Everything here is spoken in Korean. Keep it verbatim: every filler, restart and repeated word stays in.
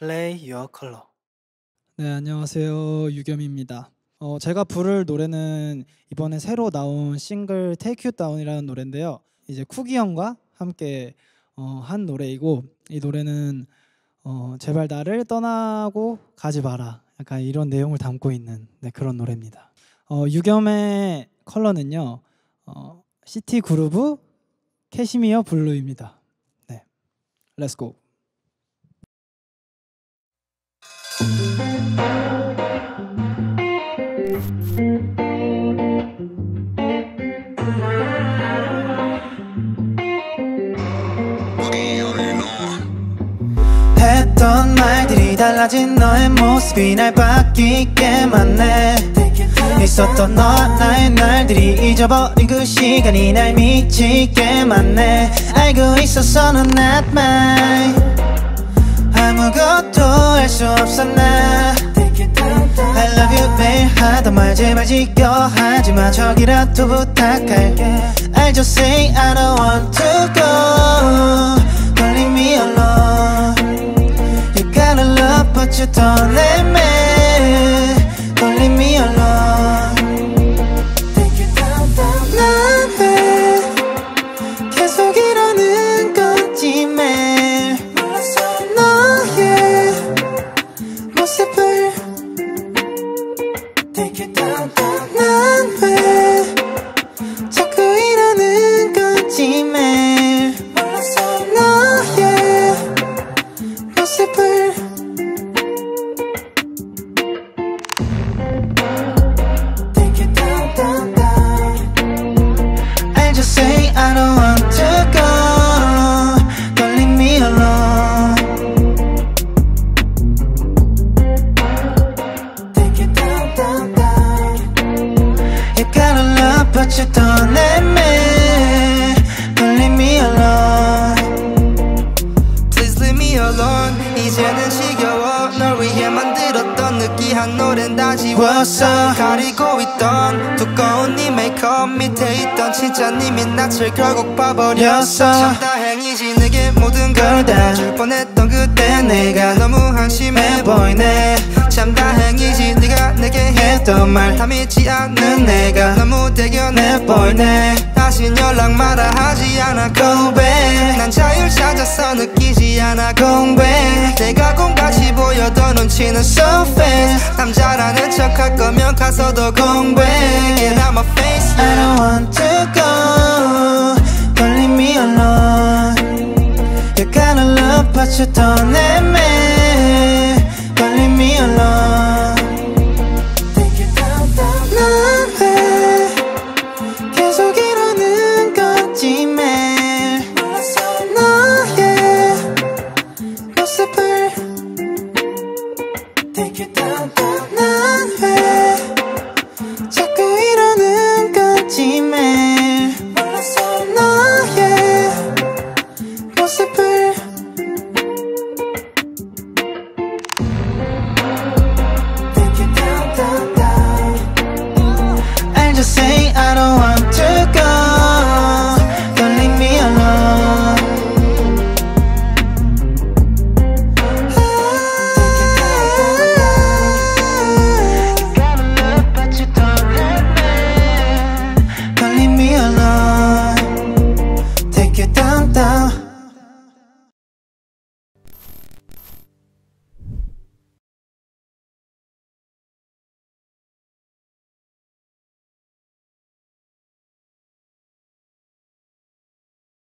Play Your Color. 네, 안녕하세요. 유겸입니다. 어, 제가 부를 노래는 이번에 새로 나온 싱글 Take You Down이라는 노래인데요. 이제 쿠기 형과 함께 어, 한 노래이고, 이 노래는 어, 제발 나를 떠나고 가지 마라, 약간 이런 내용을 담고 있는 네, 그런 노래입니다. 어, 유겸의 컬러는요, 어, 시티 그루브 캐시미어 블루입니다. 네, Let's go. 했던 말들이 달라진 너의 모습이 날 바뀌게 만네. 있었던 너와 나의 날들이 잊어버린 그 시간이 날 미치게 만네. 알고 있었어 넌 not mine. 아무것도 할 수 없었나. I love you 매일 하던 말 제발 지겨 하지마. 저기라도 부탁할게. I just say I don't want to go. Don't leave me alone. You gotta love but you don't let me. Don't leave me alone. 난 왜 계속 이러는 건지 매일 너의 모습을. 난 왜 자꾸 이러는 건지 매일 너의 모습을. I just say I don't want to go. Don't leave me alone. You gotta love but you don't let me. Don't leave me alone. Please leave me alone. 이제는 지겨워. 널 위해 만들었던 느끼한 노래는 다 지웠어. 가리고 있던 두꺼운 네 메이크업 밑에 있던 진짜 님이 낯을 결국 봐버렸어. 참 다행이지 내게 모든 걸 다 줄 뻔했던 그때 내가 너무 한심해 보이네. 참 다행이지 네가 내게 했던 말 다 믿지 않는 내가 너무 대견해 보이네. 다신 연락 말아 하지 않아 go back. 난 자유를 찾아서 느끼지 않아 go back. 내가 공같이 보여도 눈치는 so fast. 남자라는 척할 거면 가서도 go back. Get out my face. I don't want to go. Don't leave me alone. You gotta love but you don't let me.